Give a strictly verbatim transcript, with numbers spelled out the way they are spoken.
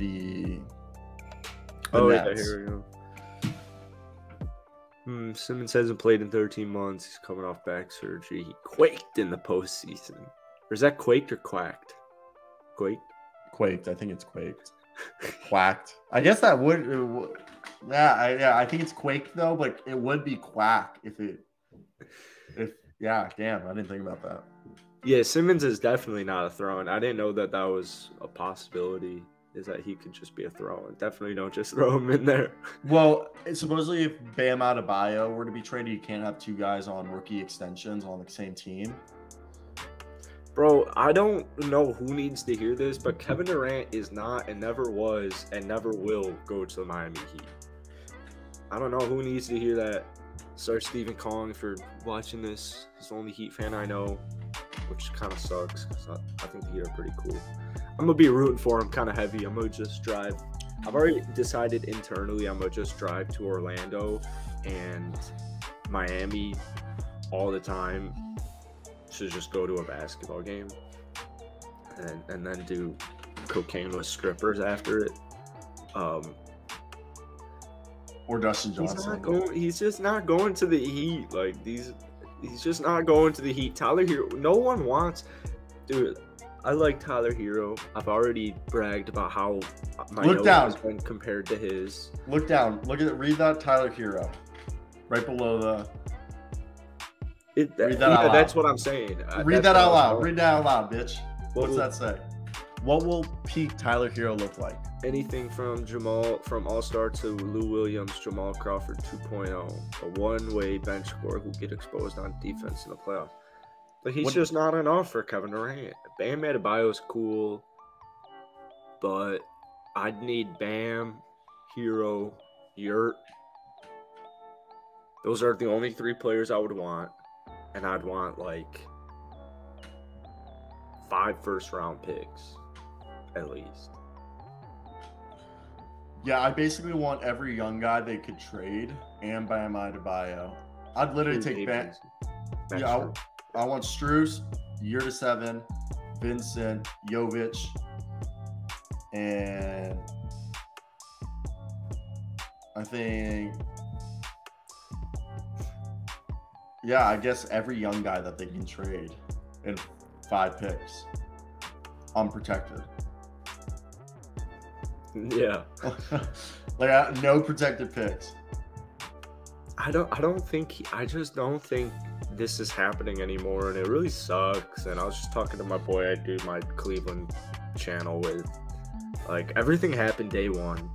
the, the oh Nets. Yeah, here we go. Hmm, Simmons hasn't played in thirteen months. He's coming off back surgery. He quaked in the postseason. Or is that quaked or quacked? Quaked? Quaked. I think it's quaked. Quacked. I guess that would, would – yeah, I, yeah, I think it's quaked, though, but it would be quack if it – if yeah, damn, I didn't think about that. Yeah, Simmons is definitely not a throw-in. I didn't know that that was a possibility. Is that he could just be a throw-in. Definitely don't just throw him in there. Well, supposedly if Bam Adebayo were to be traded, you can't have two guys on rookie extensions on the same team. Bro, I don't know who needs to hear this, but Kevin Durant is not and never was and never will go to the Miami Heat. I don't know who needs to hear that. Sir Stephen Kong, if you're watching this, he's the only Heat fan I know, which kind of sucks because I, I think the Heat are pretty cool. I'm going to be rooting for him kind of heavy. I'm going to just drive. I've already decided internally I'm going to just drive to Orlando and Miami all the time to just go to a basketball game and, and then do cocaine with strippers after it. Um, or Dustin Johnson. He's, not going, he's just not going to the Heat. Like, these, he's just not going to the Heat. Tyler Herro, no one wants – dude – I like Tyler Herro. I've already bragged about how my look down has been compared to his. Look down. Look at it. Read that Tyler Herro. Right below the. It, that, read that yeah, out that's loud. What I'm saying. Read that's that out loud. Read that out loud, bitch. What What's will, that say? What will peak Tyler Herro look like? Anything from Jamal, from All-Star to Lou Williams, Jamal Crawford two point oh. A one-way bench scorer who get exposed on defense in the playoffs. But he's what? just not enough for Kevin Durant. Bam Adebayo is cool, but I'd need Bam, Herro, Yurt. Those are the only three players I would want, and I'd want like five first-round picks at least. Yeah, I basically want every young guy they could trade and Bam Adebayo. I'd literally and take Bam. Yeah. I want Struz, year to seven, Vincent Jovic, and I think, yeah, I guess every young guy that they can trade in five picks, unprotected. Yeah, like no protected picks. I don't. I don't think. He, I just don't think. This is happening anymore, and it really sucks. And I was just talking to my boy I do my Cleveland channel with, like, everything happened day one.